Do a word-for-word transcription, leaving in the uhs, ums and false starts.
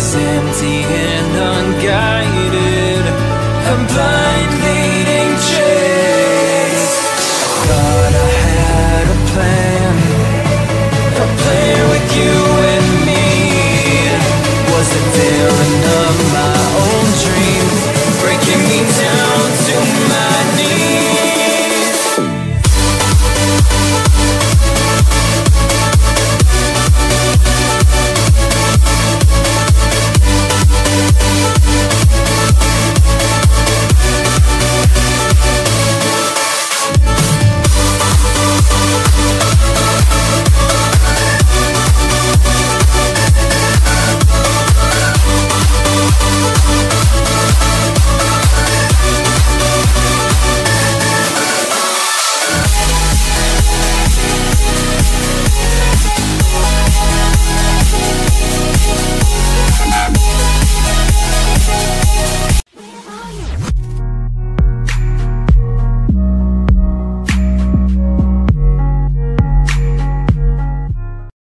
is empty and